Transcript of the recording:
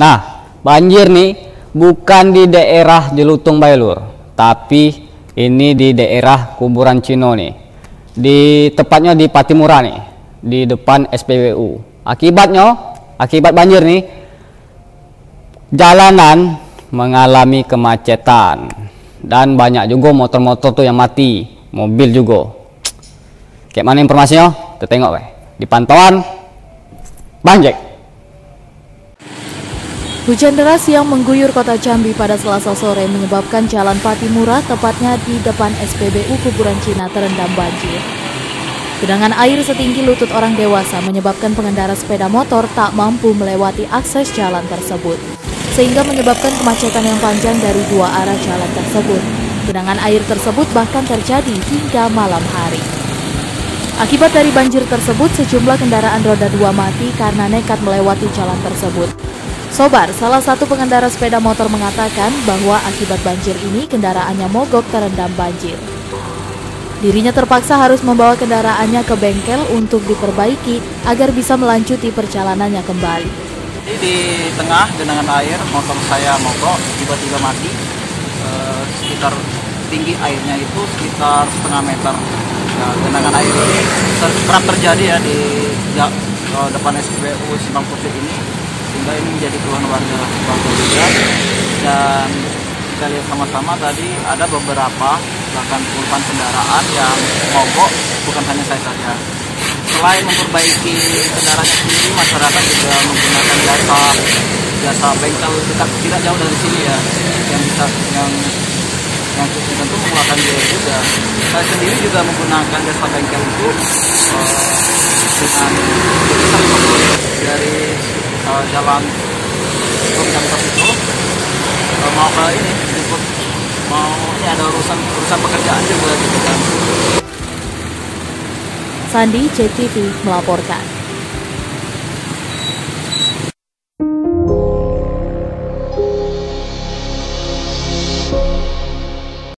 Nah, banjir nih bukan di daerah Jelutung Bayur, tapi ini di daerah Kuburan Cina nih. Di tepatnya di Patimura nih, di depan SPBU. Akibat banjir nih, jalanan mengalami kemacetan dan banyak juga motor-motor tuh yang mati, mobil juga. Kayak mana informasinya? Kita tengok weh. Di pantauan Banjek. Hujan deras yang mengguyur kota Jambi pada Selasa sore menyebabkan jalan Patimura, tepatnya di depan SPBU Kuburan Cina, terendam banjir. Genangan air setinggi lutut orang dewasa menyebabkan pengendara sepeda motor tak mampu melewati akses jalan tersebut, sehingga menyebabkan kemacetan yang panjang dari dua arah jalan tersebut. Genangan air tersebut bahkan terjadi hingga malam hari. Akibat dari banjir tersebut, sejumlah kendaraan roda dua mati karena nekat melewati jalan tersebut. Sobar, salah satu pengendara sepeda motor, mengatakan bahwa akibat banjir ini kendaraannya mogok terendam banjir. Dirinya terpaksa harus membawa kendaraannya ke bengkel untuk diperbaiki agar bisa melanjuti perjalanannya kembali. Di tengah genangan air, motor saya mogok, tiba-tiba mati. Sekitar tinggi airnya itu sekitar setengah meter. Nah, genangan air ini kerap terjadi ya di depan SPBU Simpang Covid ini, sehingga ini menjadi keluhan warga Simpang Covid. Dan kita lihat sama-sama tadi ada beberapa bahkan puluhan kendaraan yang mogok, bukan hanya saya saja. Selain memperbaiki kendaraan sendiri, masyarakat juga menggunakan jasa bengkel dekat tidak jauh dari sini ya, yang tentu menggunakan biaya juga. Saya sendiri juga menggunakan jasa bengkel itu dengan sekitar 50 dari jalan Jambi itu mau ke ini jemput, mau ini ada urusan pekerjaan juga gitu kan. Sandi JTV melaporkan.